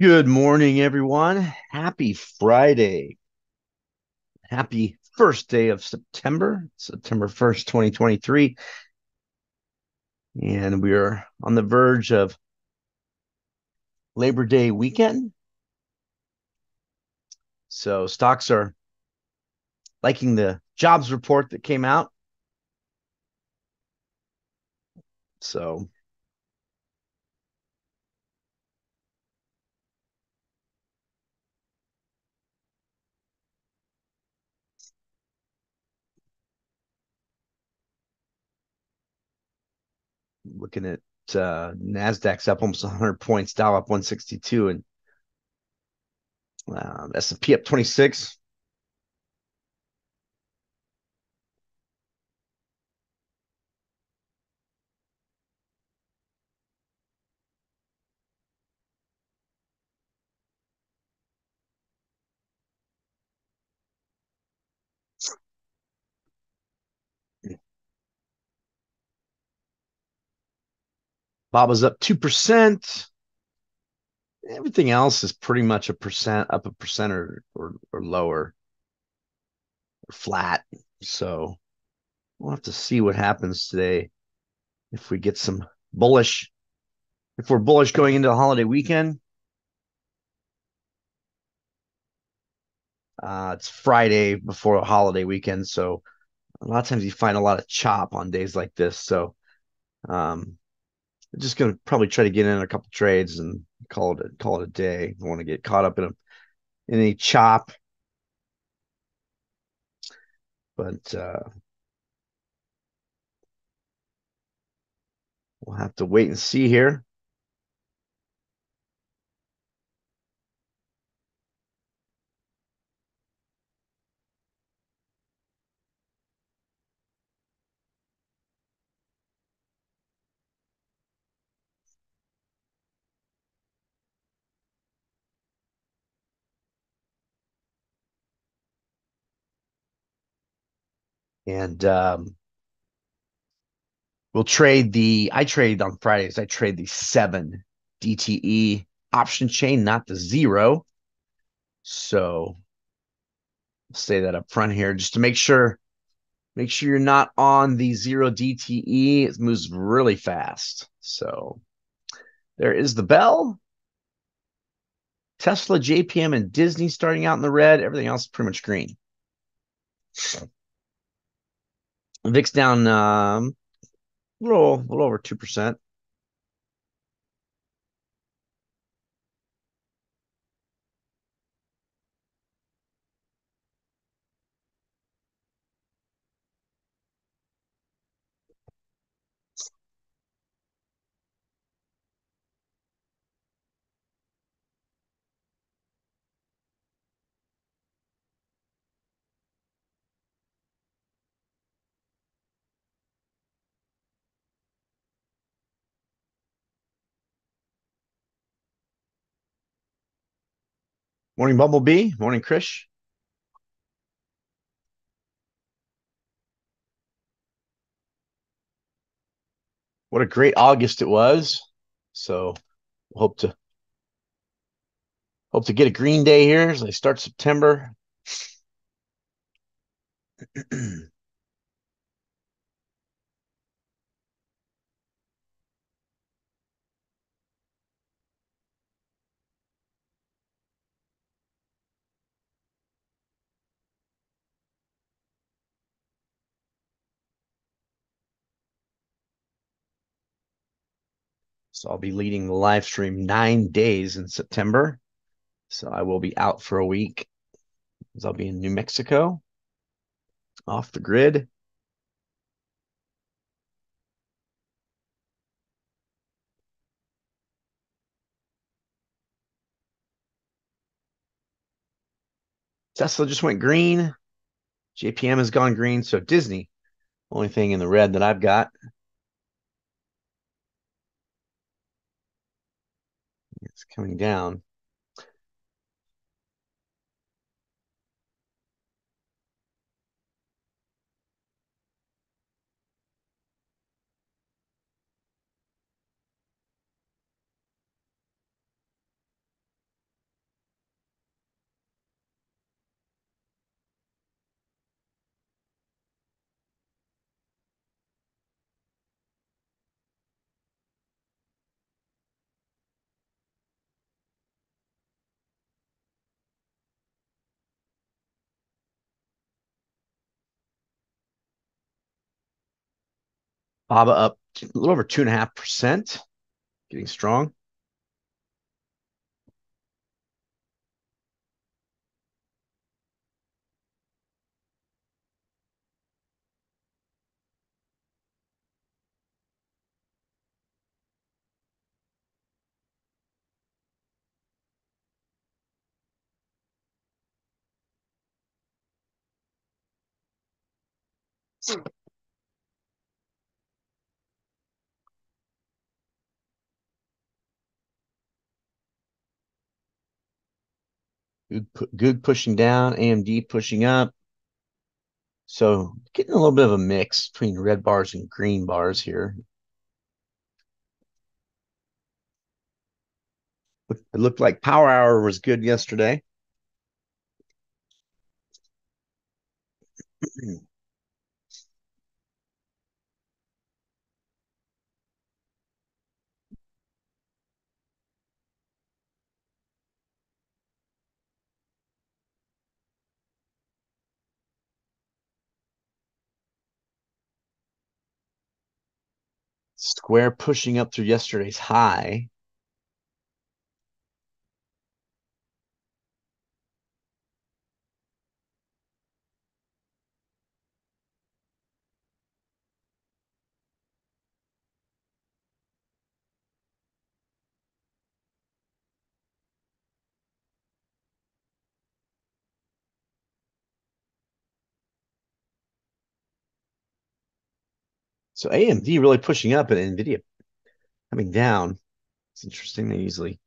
Good morning, everyone. Happy Friday. Happy first day of September, September 1st, 2023. And we are on the verge of Labor Day weekend. So stocks are liking the jobs report that came out. So looking at NASDAQ's up almost 100 points, Dow up 162, and S&P up 26. BABA's up 2%. Everything else is pretty much 1%, up 1% or lower, or flat. So we'll have to see what happens today if we get some bullish. If we're bullish going into the holiday weekend. It's Friday before a holiday weekend, so a lot of times you find a lot of chop on days like this. So I'm just going to probably try to get in a couple trades and call it a day. I don't want to get caught up in any chop. But we'll have to wait and see here. And we'll trade I trade on Fridays. I trade the 7 DTE option chain, not the 0. So I'll say that up front here just to make sure you're not on the 0 DTE. It moves really fast. So there is the bell. Tesla, JPM, and Disney starting out in the red. Everything else is pretty much green. So VIX down a little over 2%. Morning, Bumblebee. Morning, Krish. What a great August it was. So hope to get a green day here as I start September. So I'll be leading the live stream 9 days in September. So I will be out for a week, because I'll be in New Mexico, off the grid. Tesla just went green. JPM has gone green. So Disney, only thing in the red that I've got. It's coming down. BABA up a little over 2.5%, getting strong. Good pushing down, AMD pushing up. So getting a little bit of a mix between red bars and green bars here. It looked like Power Hour was good yesterday. Square pushing up through yesterday's high. So AMD really pushing up and NVIDIA coming down. It's interesting. They usually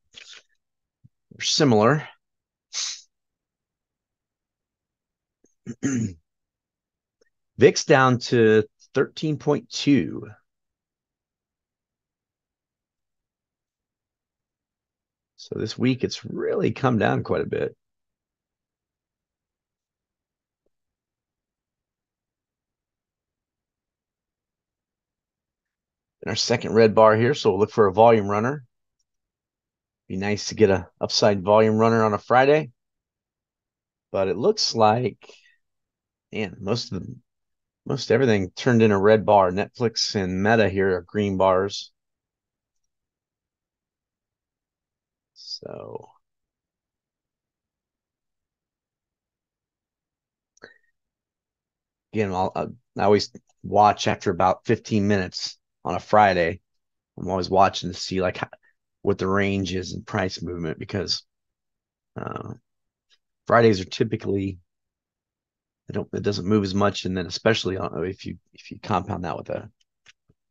are similar. VIX down to 13.2. So this week it's really come down quite a bit. Our second red bar here, so we'll look for a volume runner. Be nice to get an upside volume runner on a Friday, but it looks like, man, most everything turned in a red bar. Netflix and Meta here are green bars. So again, I always watch after about 15 minutes. On a Friday, I'm always watching to see like what the range is in price movement, because Fridays are typically it doesn't move as much, and then especially if you compound that with a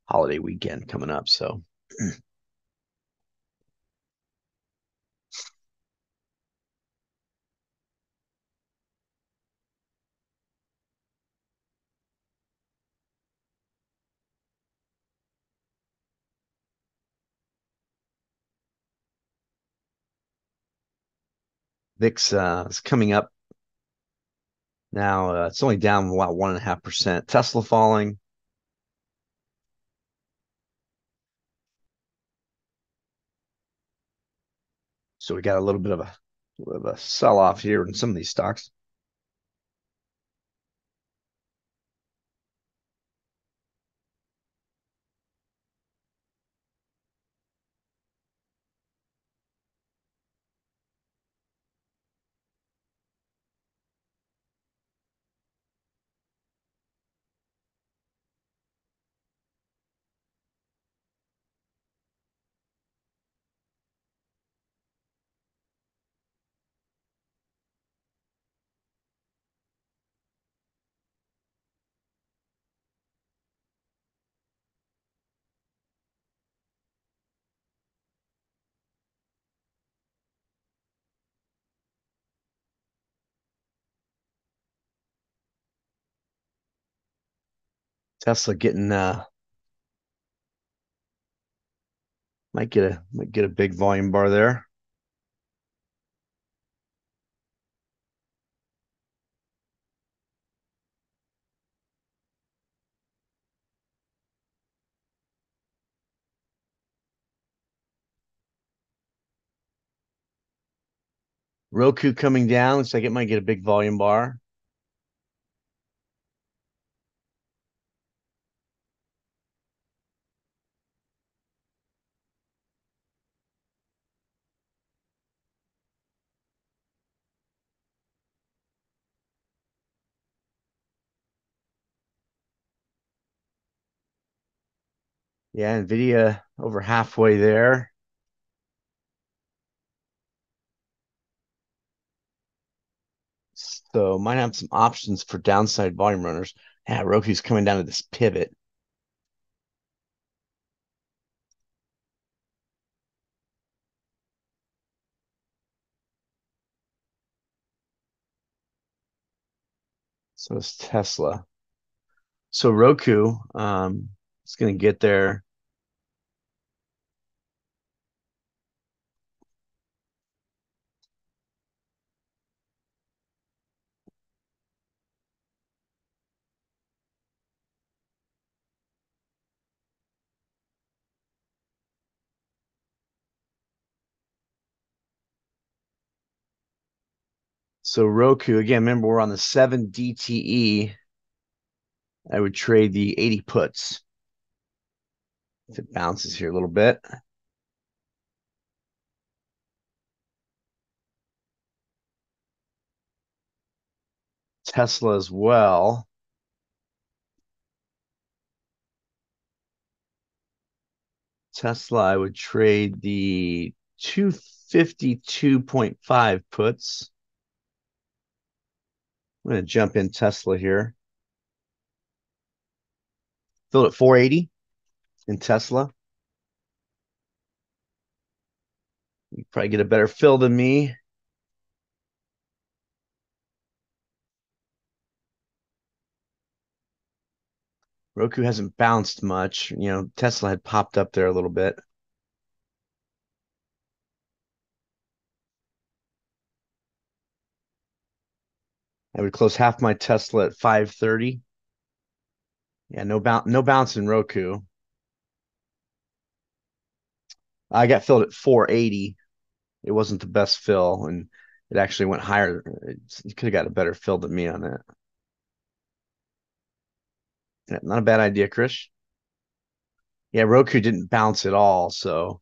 holiday weekend coming up. So VIX is coming up now. It's only down about 1.5%. Tesla falling. So we got a little bit of a sell-off here in some of these stocks. Tesla getting might get a big volume bar there. Roku coming down, looks like it might get a big volume bar. Yeah, NVIDIA over halfway there. So might have some options for downside volume runners. Yeah, Roku's coming down to this pivot. So it's Tesla. So Roku is going to get there. So Roku, again, remember we're on the 7 DTE. I would trade the 80 puts. If it bounces here a little bit. Tesla as well. Tesla, I would trade the 252.5 puts. I'm going to jump in Tesla here. Filled at 480 in Tesla. You probably get a better fill than me. Roku hasn't bounced much. You know, Tesla had popped up there a little bit. I would close half my Tesla at 530. Yeah, no bounce in Roku. I got filled at 480. It wasn't the best fill, and it actually went higher. You could have got a better fill than me on that. Yeah, not a bad idea, Krish. Yeah, Roku didn't bounce at all, so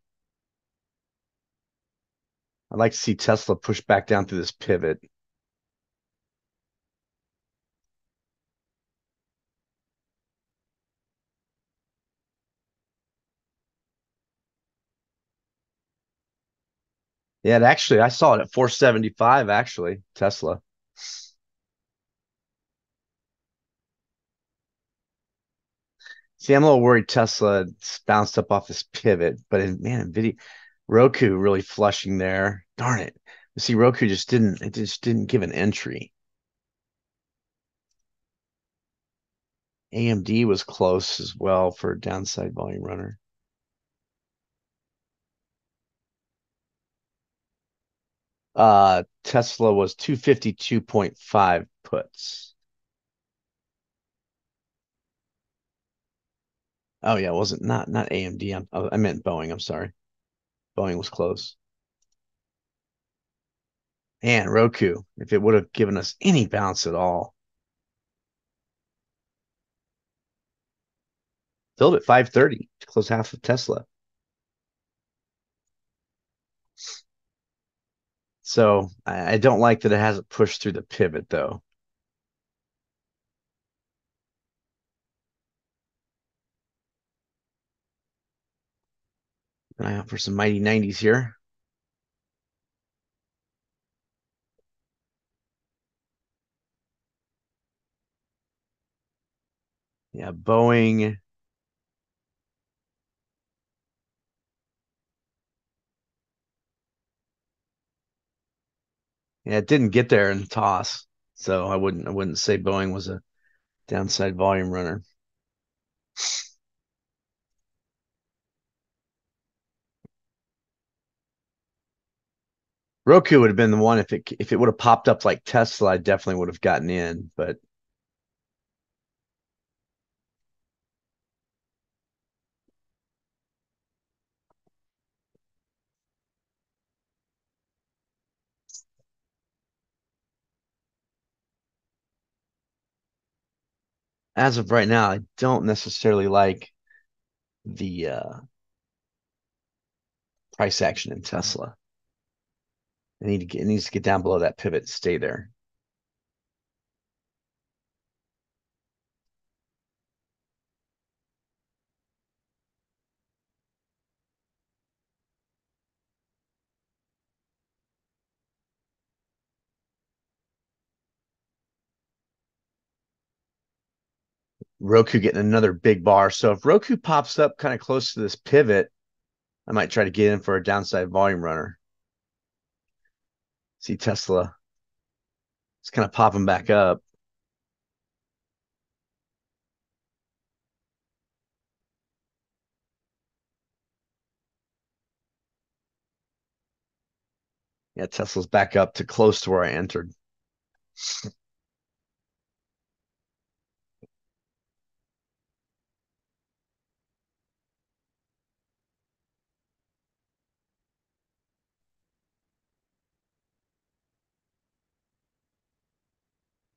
I'd like to see Tesla push back down through this pivot. Yeah, actually, I saw it at 475, actually, Tesla. See, I'm a little worried Tesla bounced up off this pivot, but man, Roku really flushing there. Darn it. You see, Roku just didn't give an entry. AMD was close as well for a downside volume runner. Tesla was 252.5 puts. Oh yeah, it wasn't not AMD. I meant Boeing. I'm sorry, Boeing was close. And Roku, if it would have given us any bounce at all, filled at 530 to close half of Tesla. So I don't like that it hasn't pushed through the pivot, though. An eye out for some mighty 90s here. Yeah, Boeing. Yeah, it didn't get there in the toss, so I wouldn't say Boeing was a downside volume runner. Roku would have been the one if it would have popped up like Tesla, I definitely would have gotten in, but as of right now, I don't necessarily like the price action in Tesla. It needs to get down below that pivot and stay there. Roku getting another big bar. So if Roku pops up kind of close to this pivot, I might try to get in for a downside volume runner. See Tesla. It's kind of popping back up. Yeah, Tesla's back up to close to where I entered.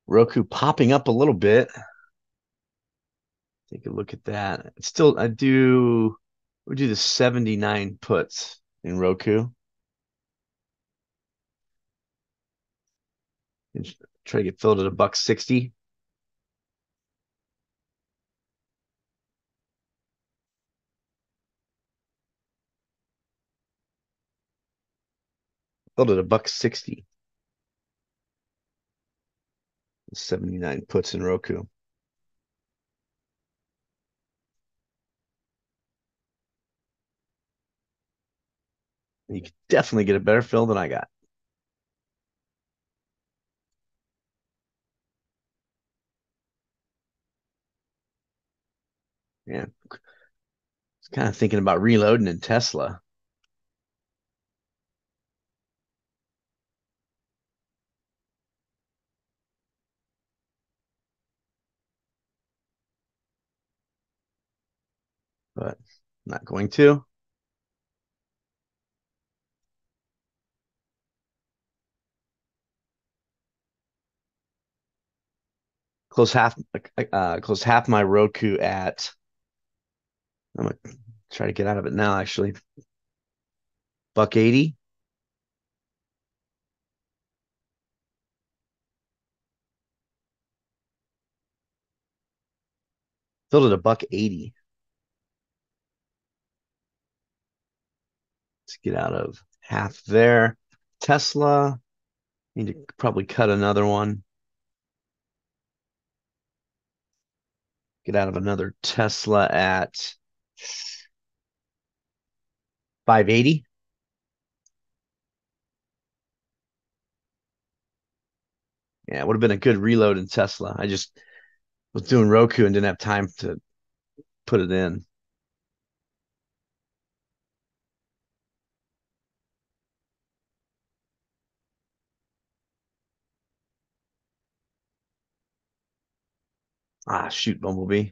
Roku popping up a little bit. Take a look at that. It's still, we do the 79 puts in Roku. And try to get filled at $1.60. Filled at $1.60. 79 puts in Roku. And you can definitely get a better fill than I got. Yeah, I was kind of thinking about reloading in Tesla. But I'm not going to. Close half my Roku at. I'm going to try to get out of it now, actually. $1.80. Filled at $1.80. Let's get out of half there. Tesla. Need to probably cut another one. Get out of another Tesla at $5.80. Yeah, it would have been a good reload in Tesla. I just was doing Roku and didn't have time to put it in. Ah, shoot, Bumblebee.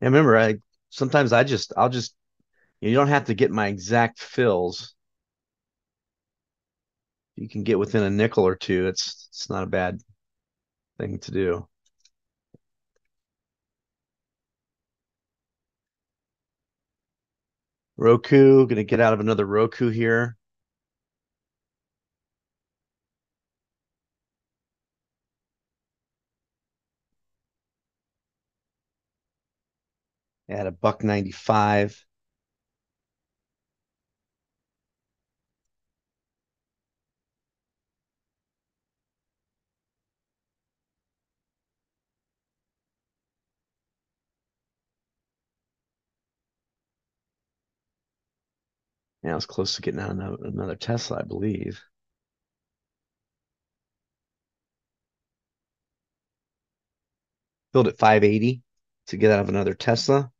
And remember, I'll just you don't have to get my exact fills. You can get within a nickel or two. It's not a bad thing to do. Roku, gonna get out of another Roku here. At $1.95. Yeah, I was close to getting out another Tesla, I believe. Filled at $5.80 to get out of another Tesla.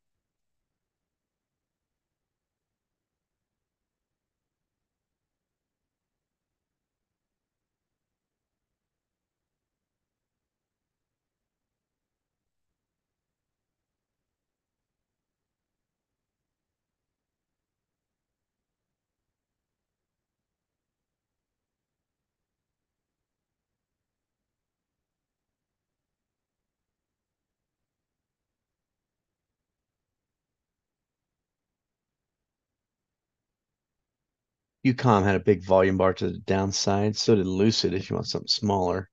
Ucom had a big volume bar to the downside. So did Lucid if you want something smaller.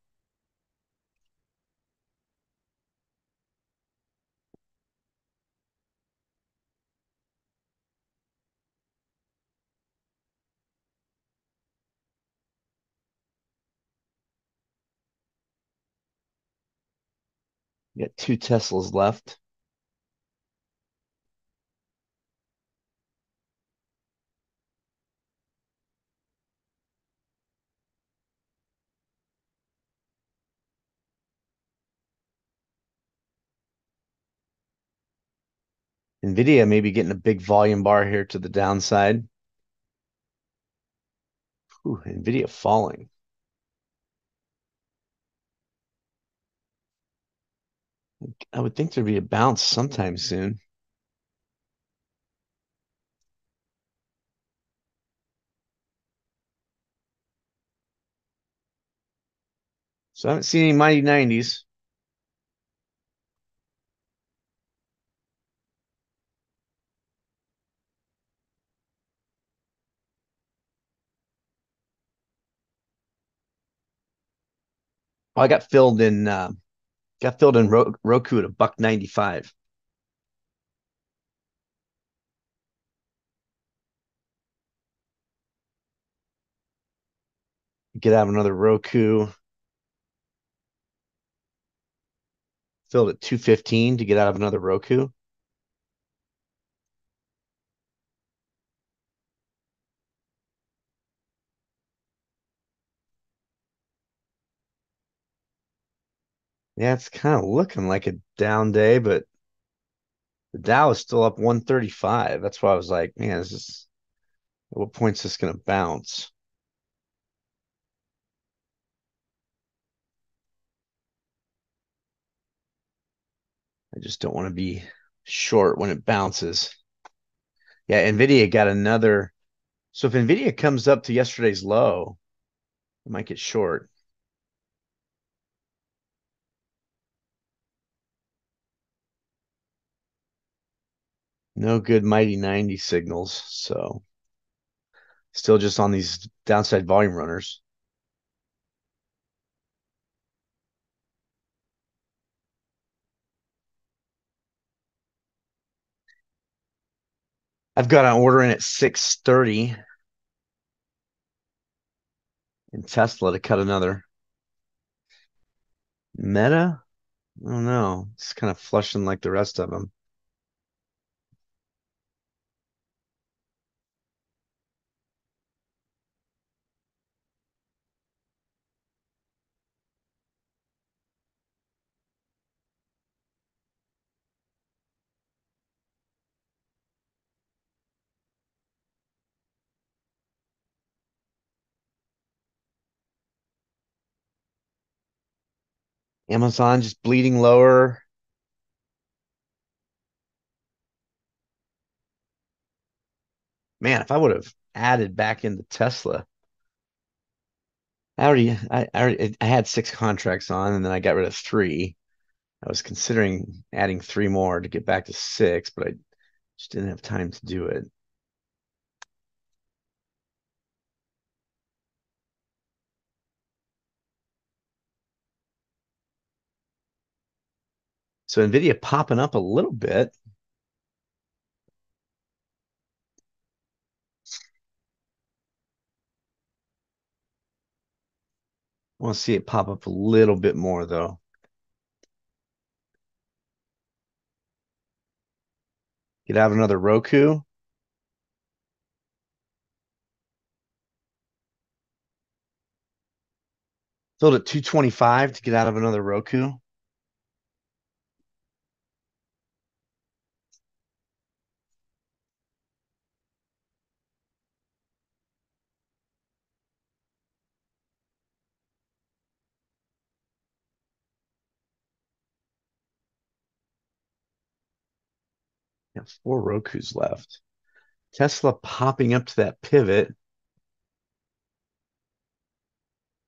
We got 2 Teslas left. NVIDIA may be getting a big volume bar here to the downside. Ooh, NVIDIA falling. I would think there'd be a bounce sometime soon. So I haven't seen any mighty 90s. Oh, I got filled in Roku at $1.95. Get out another Roku. Filled at $2.15 to get out of another Roku. Yeah, it's kind of looking like a down day, but the Dow is still up 135. That's why I was like, man, this is, at what point is this going to bounce? I just don't want to be short when it bounces. Yeah, NVIDIA got another. So if NVIDIA comes up to yesterday's low, it might get short. No good mighty 90 signals, so still just on these downside volume runners. I've got an order in at 6:30 in Tesla to cut another. Meta? I don't know. It's kind of flushing like the rest of them. Amazon just bleeding lower. Man, if I would have added back into Tesla, I had 6 contracts on, and then I got rid of 3. I was considering adding 3 more to get back to 6, but I just didn't have time to do it. So NVIDIA popping up a little bit. I want to see it pop up a little bit more, though. Get out another Roku. Filled at $2.25 to get out of another Roku. Got 4 Rokus left. Tesla popping up to that pivot.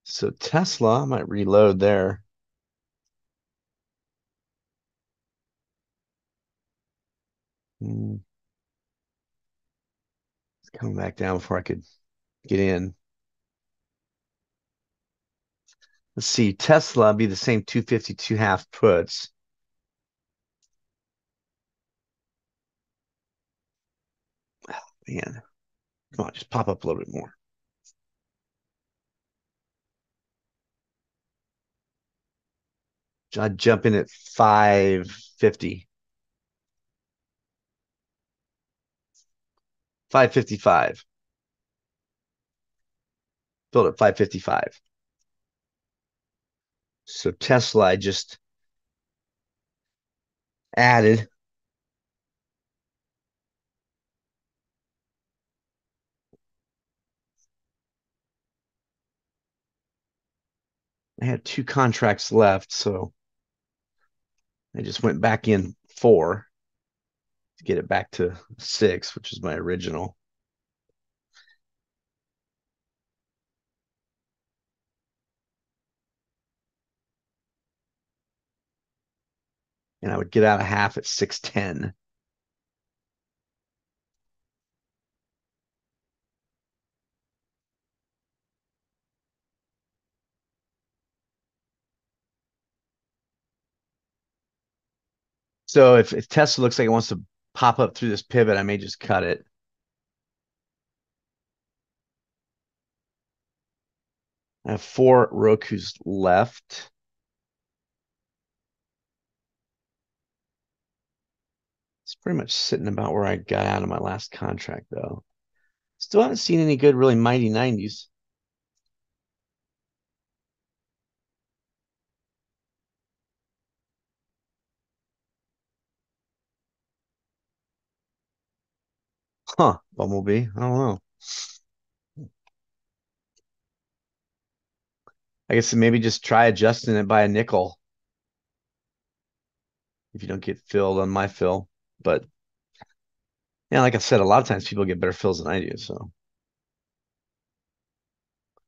So Tesla, I might reload there. It's coming back down before I could get in. Let's see. Tesla be the same 250, 2.5 puts. Man, come on, just pop up a little bit more. I'd jump in at 550. 555. Filled at 555. So Tesla, I just added. I had 2 contracts left, so I just went back in 4 to get it back to 6, which is my original. And I would get out a half at 610. So if Tesla looks like it wants to pop up through this pivot, I may just cut it. I have 4 Rokus left. It's pretty much sitting about where I got out of my last contract, though. Still haven't seen any good, really mighty 90s. Huh, Bumblebee. I don't know. I guess maybe just try adjusting it by a nickel if you don't get filled on my fill. But yeah, like I said, a lot of times people get better fills than I do. So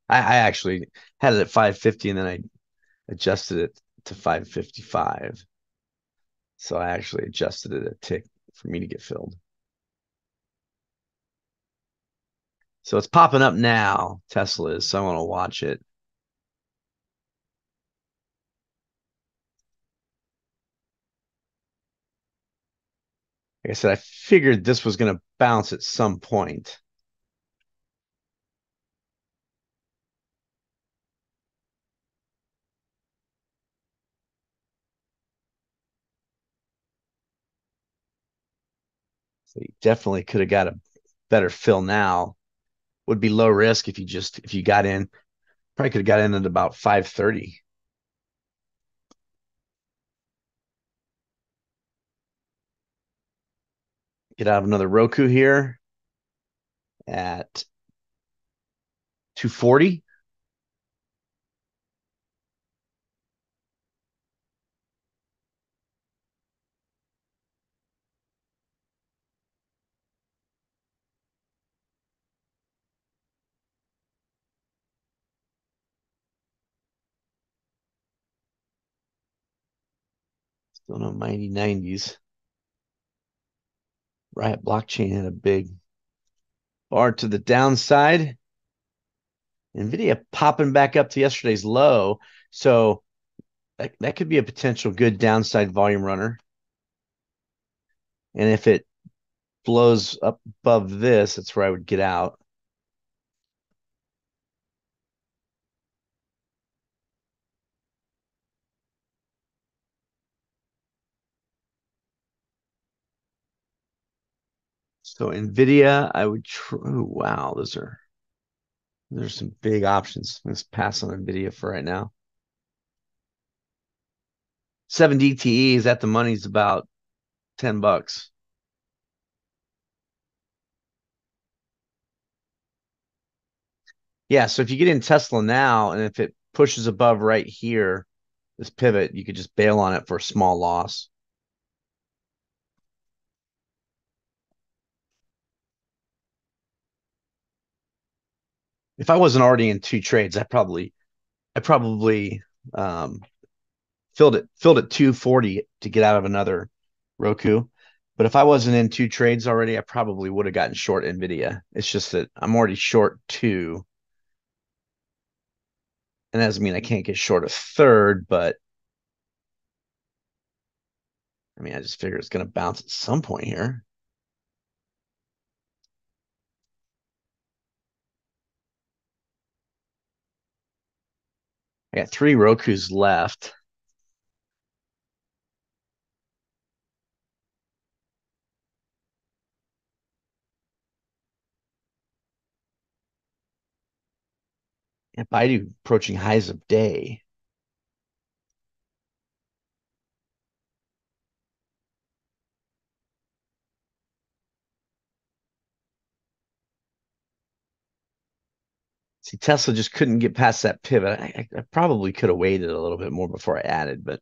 I actually had it at 550 and then I adjusted it to 555. So I actually adjusted it a tick for me to get filled. So it's popping up now, Tesla is, so I want to watch it. Like I said, I figured this was going to bounce at some point. So you definitely could have got a better fill now. Would be low risk if you just got in. Probably could have got in at about 530. Get out of another Roku here at 240. Still no mighty 90s. Riot Blockchain had a big bar to the downside. NVIDIA popping back up to yesterday's low. So that could be a potential good downside volume runner. And if it blows up above this, that's where I would get out. So NVIDIA, I would try. Oh, wow, there's some big options. Let's pass on NVIDIA for right now. 7DTE is at the money's about $10. Yeah, so if you get in Tesla now, and if it pushes above right here, this pivot, you could just bail on it for a small loss. If I wasn't already in 2 trades, I probably filled it 240 to get out of another Roku. But if I wasn't in 2 trades already, I probably would have gotten short NVIDIA. It's just that I'm already short 2, and that doesn't mean I can't get short a 3rd. But I mean, I just figure it's going to bounce at some point here. I got 3 Rokus left. and Baidu approaching highs of day. See, Tesla just couldn't get past that pivot. I probably could have waited a little bit more before I added, but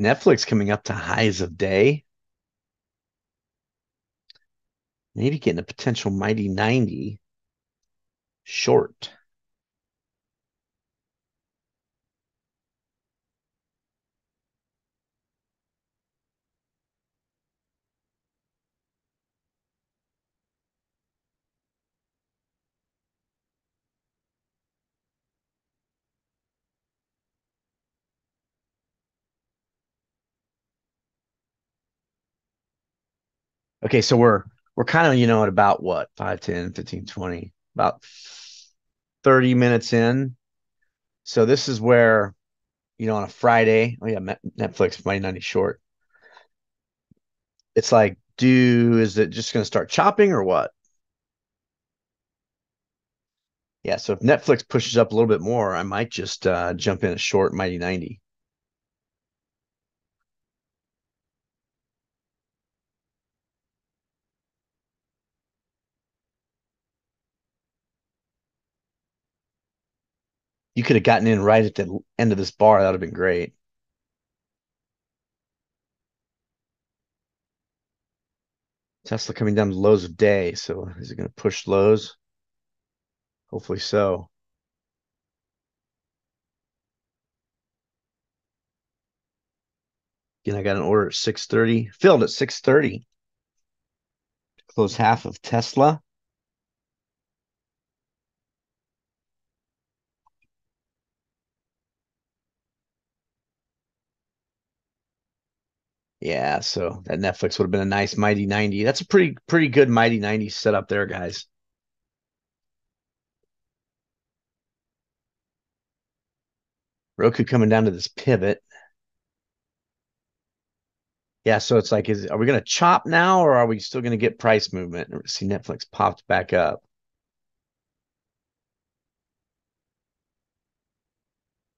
Netflix coming up to highs of day. Maybe getting a potential mighty 90 short. Okay, so we're kind of, at about what? 5, 10, 15, 20, about 30 minutes in. So this is where, on a Friday, oh yeah, Netflix mighty 90 short. It's like, is it just going to start chopping or what? Yeah, so if Netflix pushes up a little bit more, I might just jump in a short mighty 90. You could have gotten in right at the end of this bar. That would have been great. Tesla coming down to lows of day. So is it going to push lows? Hopefully so. Again, I got an order at 6:30. Filled at 6:30. Close half of Tesla. Yeah, so that Netflix would have been a nice mighty 90. That's a pretty good mighty 90 setup there, guys. Roku coming down to this pivot. Yeah, so it's like, are we going to chop now, or are we still going to get price movement? See, Netflix popped back up.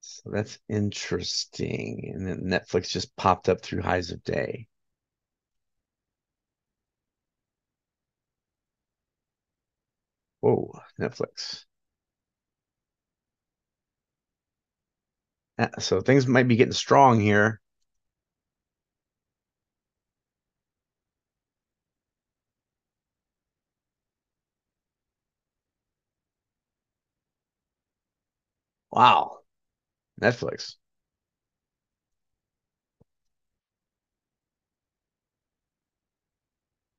So that's interesting. And then Netflix just popped up through highs of day. Whoa, Netflix. So things might be getting strong here. Wow. Netflix.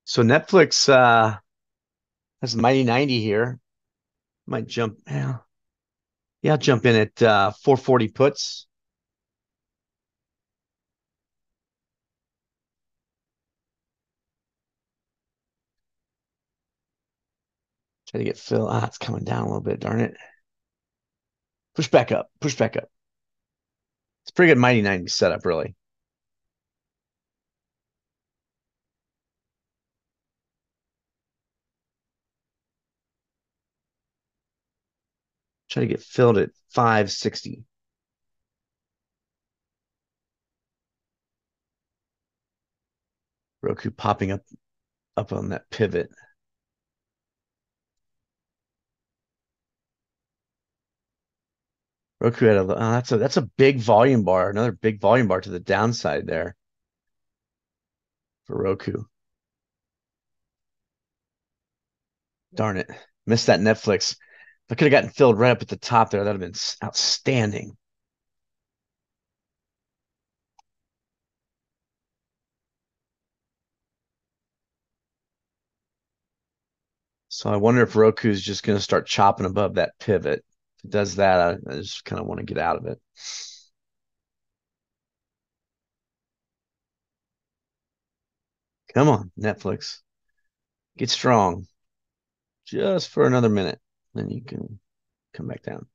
So Netflix has mighty 90 here. Might jump. Yeah, I'll jump in at 440 puts. Try to get Phil. Ah, it's coming down a little bit. Darn it. Push back up. Push back up. It's pretty good mighty 90 setup, really. Try to get filled at 560. Roku popping up on that pivot. Roku had that's a big volume bar, another big volume bar to the downside there for Roku. Darn it, missed that Netflix. If I could have gotten filled right up at the top there, that'd have been outstanding. So I wonder if Roku's just going to start chopping above that pivot. Does that, I just kind of want to get out of it. Come on, Netflix. Get strong just for another minute. Then you can come back down.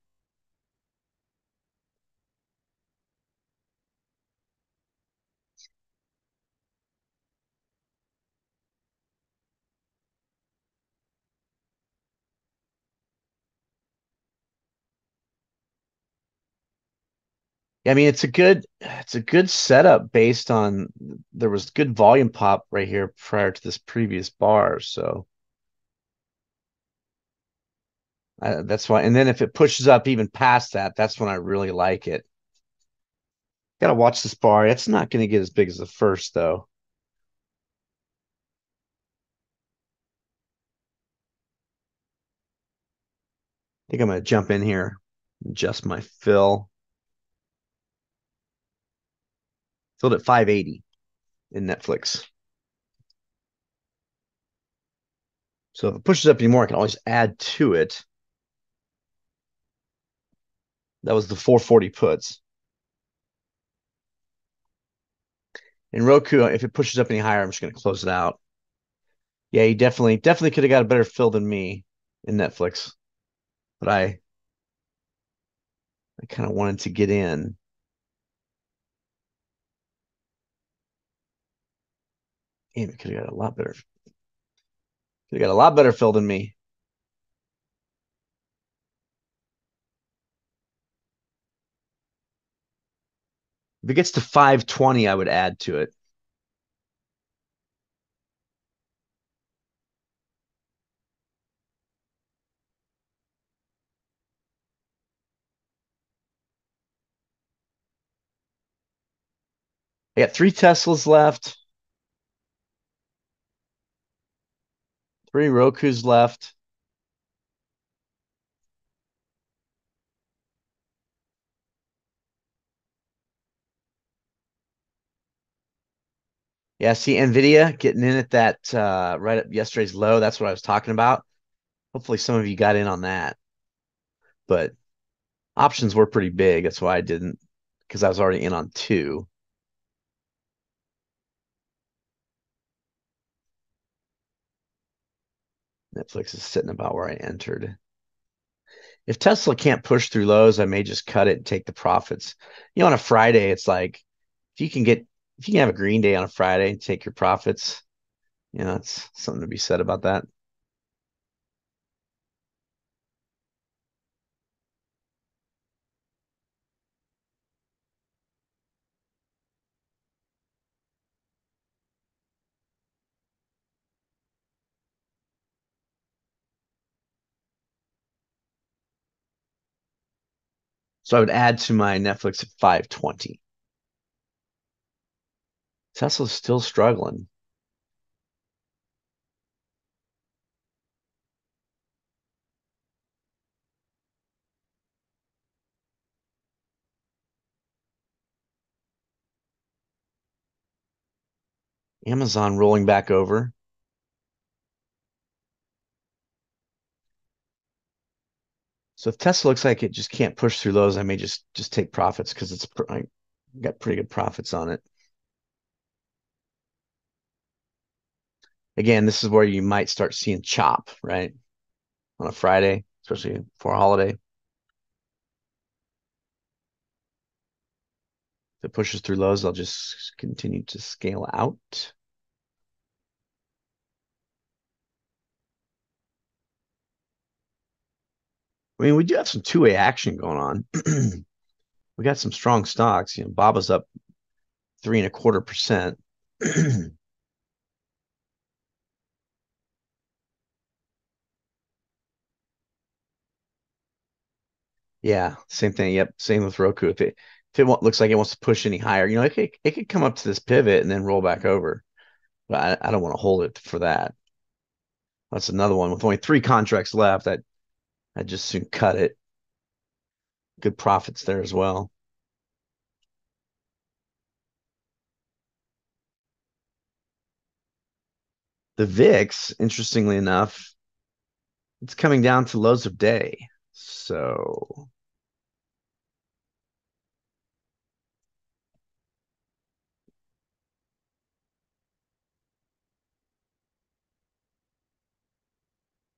I mean, it's a good setup based on there was good volume pop right here prior to this previous bar. So that's why. And then if it pushes up even past that, that's when I really like it. Got to watch this bar. It's not going to get as big as the first, though. I think I'm going to jump in here, adjust my fill. Filled at 580 in Netflix. So if it pushes up anymore, I can always add to it. That was the 440 puts. In Roku, if it pushes up any higher, I'm just going to close it out. Yeah, he definitely could have got a better fill than me in Netflix. But I kind of wanted to get in. Damn, it could have got a lot better. Could have got a lot better fill than me. If it gets to 520, I would add to it. I got 3 Teslas left. 3 Rokus left. Yeah, see NVIDIA getting in at that right up yesterday's low. That's what I was talking about. Hopefully some of you got in on that. But options were pretty big. That's why I didn't, because I was already in on 2. Netflix is sitting about where I entered. If Tesla can't push through lows, I may just cut it and take the profits. You know, on a Friday, it's like if you can have a green day on a Friday and take your profits, you know, it's something to be said about that. So I would add to my Netflix at 520. Tesla's still struggling. Amazon rolling back over. So if Tesla looks like it just can't push through lows, I may just take profits because I got pretty good profits on it. Again, this is where you might start seeing chop, right? On a Friday, especially for a holiday. If it pushes through lows, I'll just continue to scale out. I mean, we do have some two-way action going on. We got some strong stocks. You know, BABA's up 3.25%. Yeah, same thing. Yep, same with Roku. If it looks like it wants to push any higher, you know, it could come up to this pivot and then roll back over. But I don't want to hold it for that. That's another one with only 3 contracts left. I just soon cut it. Good profits there as well. The VIX, interestingly enough, it's coming down to lows of day. So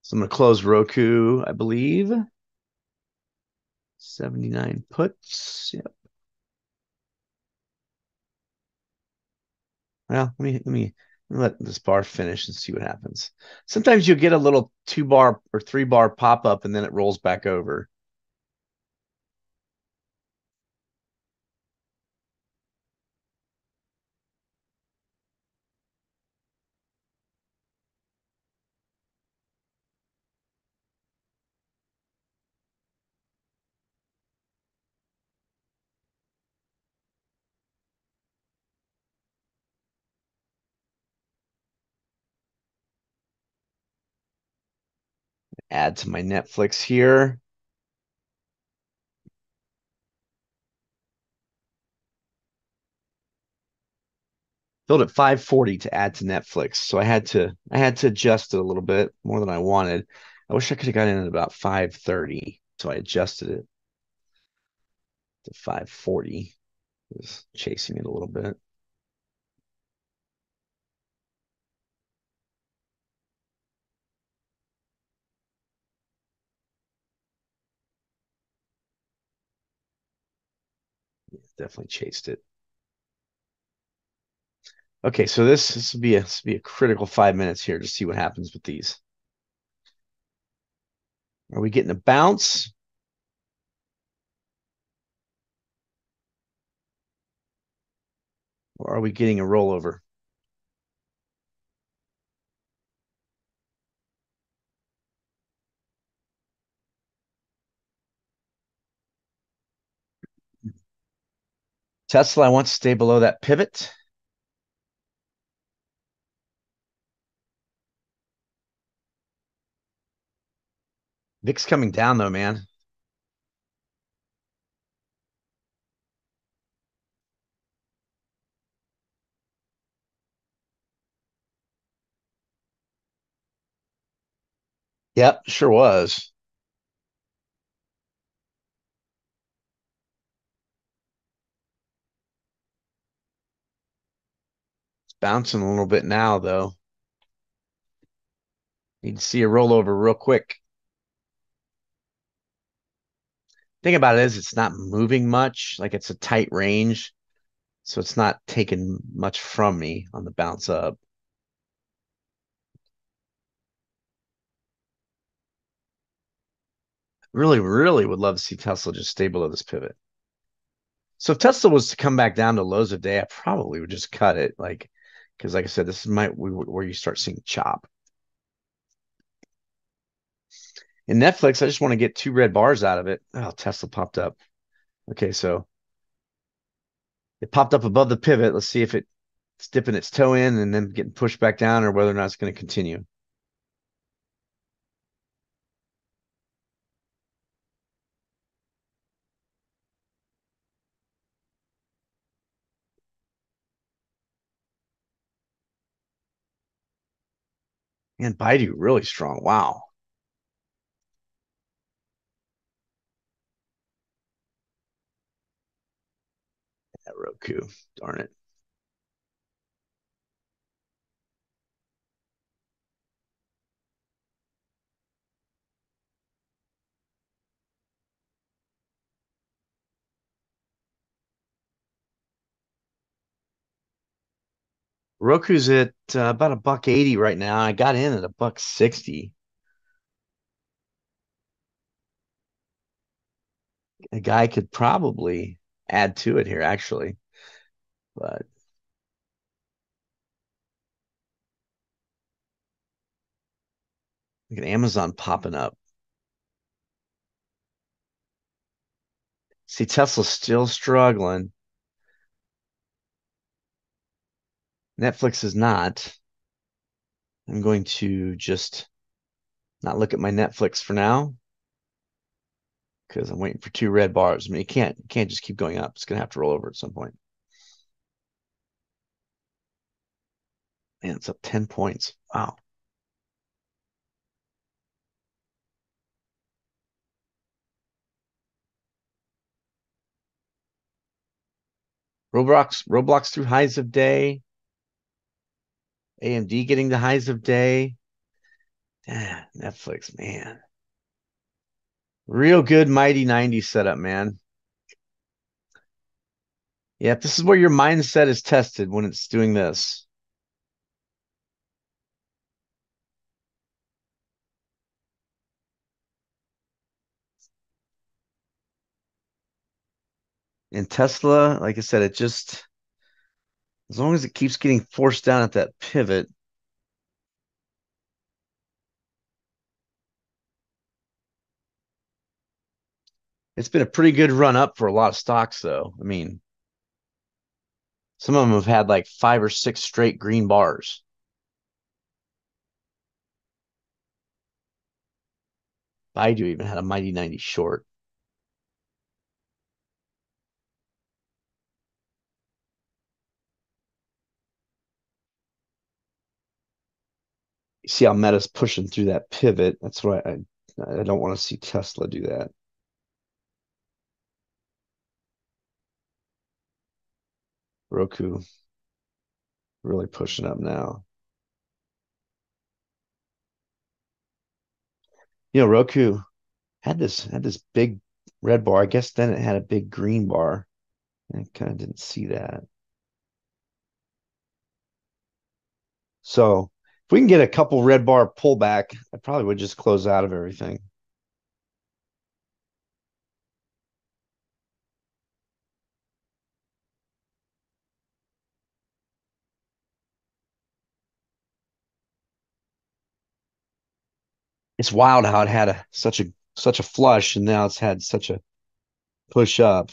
So I'm going to close Roku, I believe. 79 puts. Yep. Well, let me let this bar finish and see what happens. Sometimes you'll get a little 2-bar or 3-bar pop-up, and then it rolls back over. Add to my Netflix here. Filled at 540 to add to Netflix, so I had to adjust it a little bit more than I wanted. I wish I could have gotten in at about 530, so I adjusted it to 540. It was chasing it a little bit. Definitely chased it. Okay, so this will be a critical 5 minutes here to see what happens with these. Are we getting a bounce? Or are we getting a rollover? Tesla, I want to stay below that pivot. VIX coming down though, man. Yep, sure was. Bouncing a little bit now, though. Need to see a rollover real quick. Thing about it is it's not moving much. Like, it's a tight range, so it's not taking much from me on the bounce up. Really, really would love to see Tesla just stay below this pivot. So if Tesla was to come back down to lows of day, I probably would just cut it. Like, because like I said, this might be where you start seeing chop. In Netflix, I just want to get 2 red bars out of it. Oh, Tesla popped up. Okay, so it popped up above the pivot. Let's see if it's dipping its toe in and then getting pushed back down, or whether or not it's going to continue. And Baidu really strong. Wow. Yeah, Roku. Darn it. Roku's at about $1.80 right now. I got in at $1.60. A guy could probably add to it here, actually. But look at Amazon popping up. See, Tesla's still struggling. Netflix is not. I'm going to just not look at my Netflix for now because I'm waiting for 2 red bars. I mean, it can't just keep going up. It's going to have to roll over at some point. Man, it's up 10 points. Wow. Roblox through highs of day. AMD getting the highs of day. Damn, Netflix, man. Real good Mighty 90s setup, man. Yeah, this is where your mindset is tested when it's doing this. And Tesla, like I said, it just, as long as it keeps getting forced down at that pivot. It's been a pretty good run up for a lot of stocks, though. I mean, some of them have had like 5 or 6 straight green bars. Baidu even had a Mighty 90 short. You see how Meta's pushing through that pivot. That's why I don't want to see Tesla do that. Roku really pushing up now. You know, Roku had this big red bar. I guess then it had a big green bar. And I kind of didn't see that. So if we can get a couple red bar pullback, I probably would just close out of everything. It's wild how it had such a flush, and now it's had such a push up.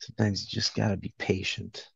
Sometimes you just gotta be patient.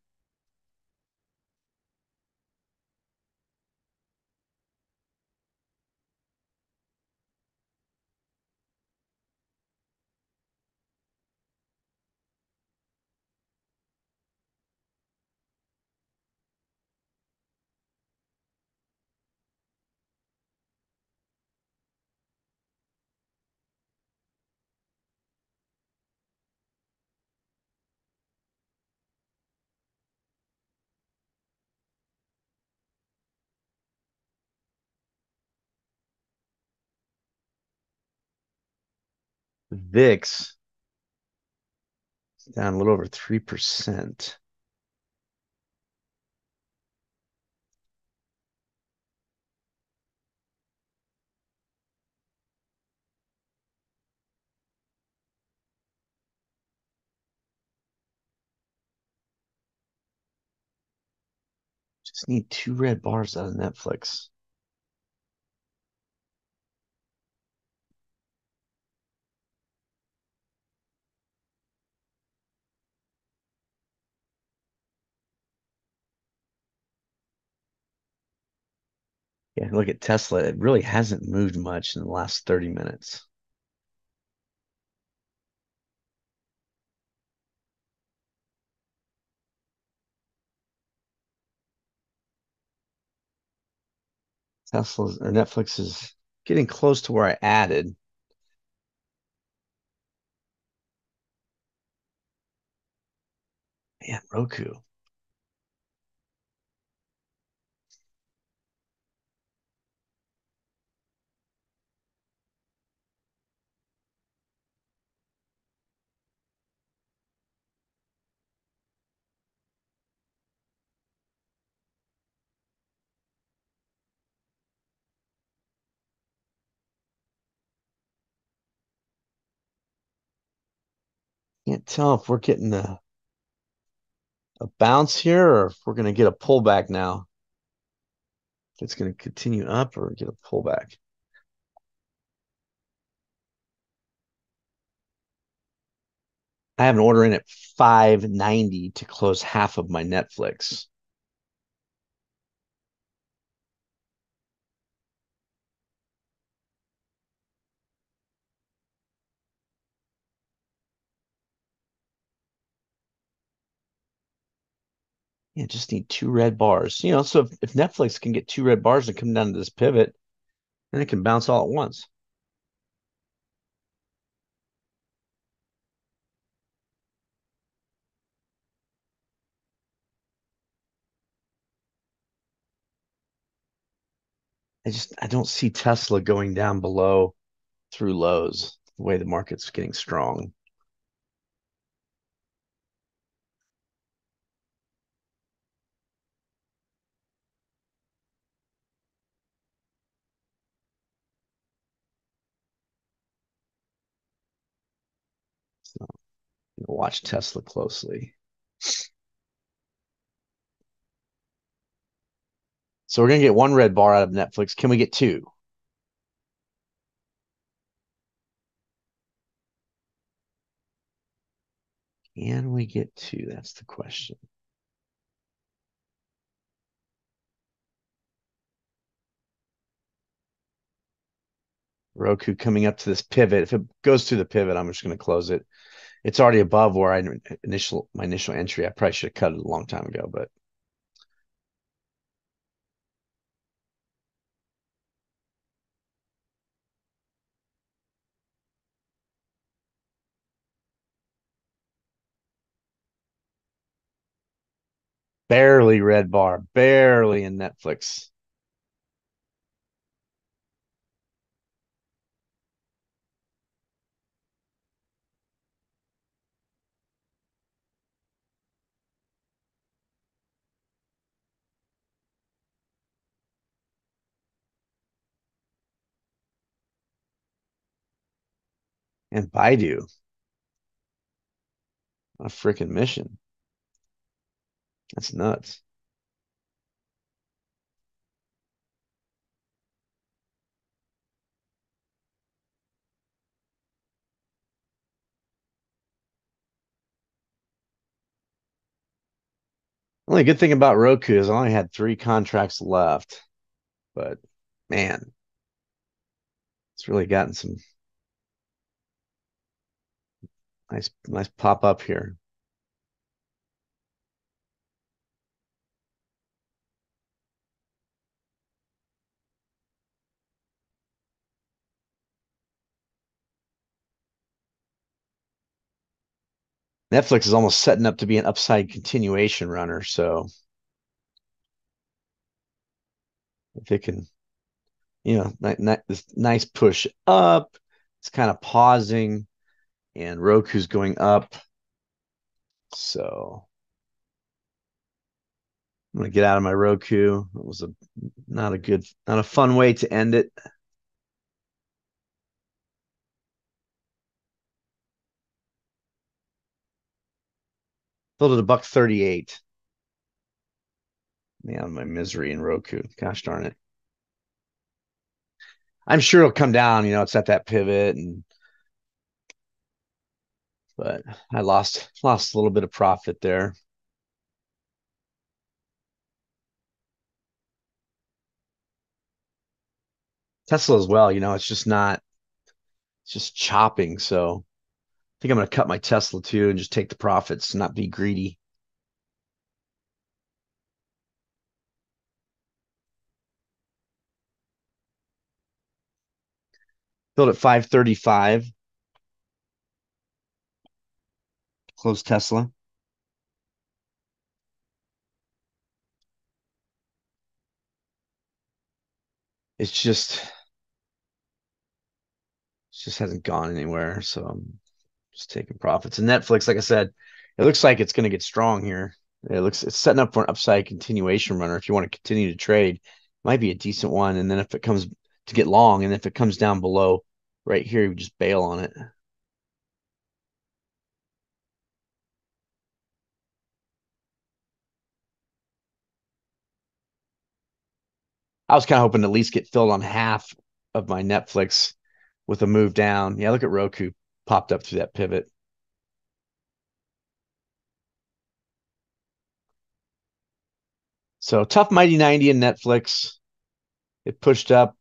VIX down a little over 3%. Just need 2 red bars out of Netflix. Yeah, look at Tesla. It really hasn't moved much in the last 30 minutes. Tesla's or Netflix is getting close to where I added. Man, Roku. Can't tell if we're getting a bounce here or if we're going to get a pullback now. It's going to continue up or get a pullback. I have an order in at $5.90 to close half of my Netflix. Yeah, just need two red bars. You know, so if Netflix can get two red bars and come down to this pivot, then it can bounce all at once. I don't see Tesla going down below through lows the way the market's getting strong. So watch Tesla closely. So we're going to get one red bar out of Netflix. Can we get two? Can we get two? That's the question. Roku coming up to this pivot. If it goes through the pivot, I'm just going to close it. It's already above where my initial entry. I probably should have cut it a long time ago, but. Barely red bar, barely in Netflix. And Baidu, a freaking mission. That's nuts. Only good thing about Roku is I only had 3 contracts left, but man, it's really gotten some nice pop up here. Netflix is almost setting up to be an upside continuation runner. So if it can, this nice push up, it's kind of pausing, and Roku's going up. So I'm going to get out of my Roku. It was not a fun way to end it. Filled at $1.38. Man, my misery in Roku. Gosh darn it. I'm sure it'll come down. It's at that pivot, but I lost a little bit of profit there. Tesla as well. It's just not. It's just chopping. So. I think I'm going to cut my Tesla too and just take the profits, not be greedy. Built at 535. Close Tesla. It just hasn't gone anywhere, so I'm just taking profits. And Netflix, like I said, it looks like it's going to get strong here. It's setting up for an upside continuation runner. If you want to continue to trade, it might be a decent one. And then if it comes to get long, and if it comes down below right here, you just bail on it. I was kind of hoping to at least get filled on half of my Netflix with a move down. Yeah, look at Roku. Popped up through that pivot. So tough mighty 90 in Netflix. It pushed up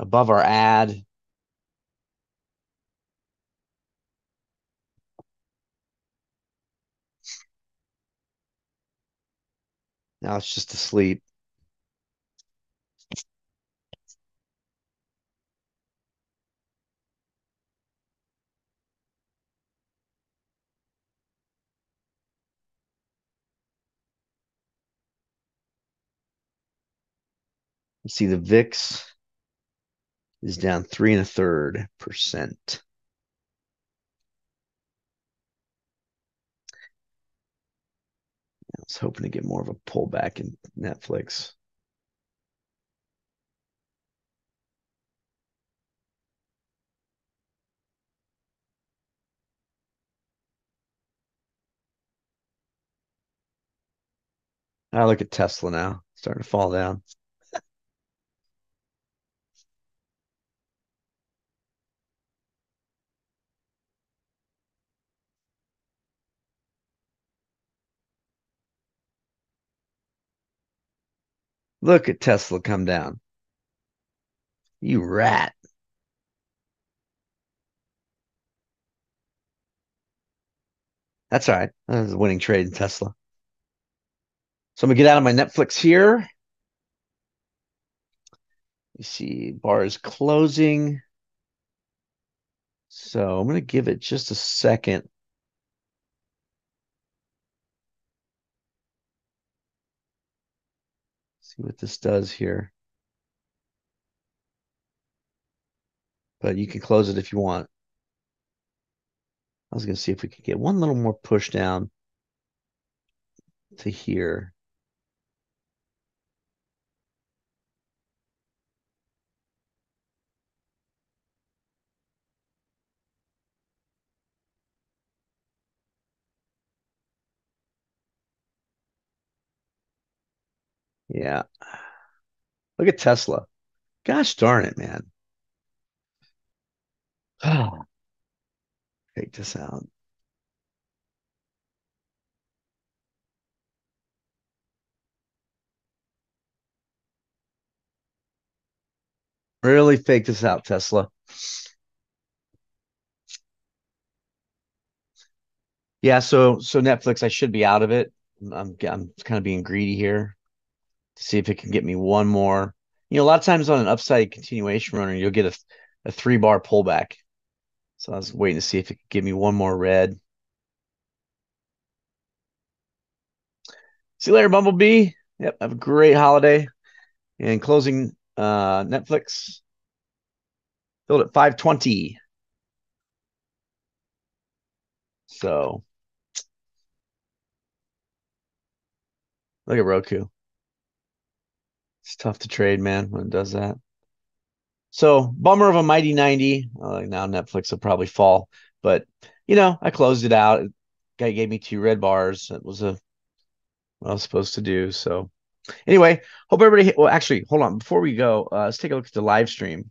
above our ad. Now it's just asleep. You see the VIX is down 3 1/3%. I was hoping to get more of a pullback in Netflix. I look at Tesla now, starting to fall down. Look at Tesla come down. You rat. That's all right. That was a winning trade in Tesla. So I'm going to get out of my Netflix here. You see, bar is closing. So I'm going to give it just a second. See what this does here. But you can close it if you want. I was going to see if we could get one little more push down to here. Yeah. Look at Tesla. Gosh darn it, man. Oh, take this out. Really fake this out, Tesla. Yeah, so Netflix, I should be out of it. I'm kind of being greedy here. To see if it can get me one more. You know, a lot of times on an upside continuation runner, you'll get a 3-bar pullback. So I was waiting to see if it could give me one more red. See you later, Bumblebee. Yep, have a great holiday. And closing Netflix. Filled at 520. So look at Roku. It's tough to trade, man, when it does that. So, bummer of a mighty 90. Now Netflix will probably fall. But, you know, I closed it out. Guy gave me 2 red bars. That was what I was supposed to do. So, anyway, hope everybody – well, actually, hold on. Before we go, let's take a look at the live stream.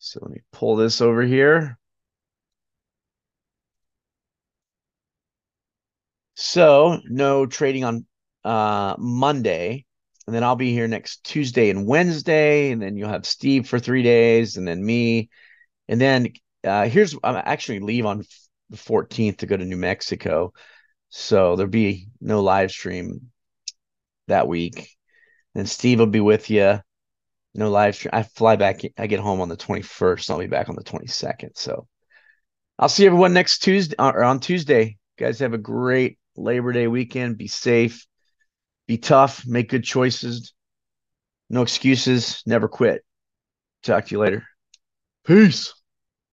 So, let me pull this over here. So no trading on Monday, and then I'll be here next Tuesday and Wednesday, and then you'll have Steve for 3 days, and then me. And then I'm actually leave on the 14th to go to New Mexico. So there'll be no live stream that week. And Steve will be with you. No live stream. I fly back. I get home on the 21st. I'll be back on the 22nd. So I'll see everyone next Tuesday or on Tuesday. You guys have a great Labor Day weekend. Be safe. Be tough. Make good choices. No excuses. Never quit. Talk to you later. Peace.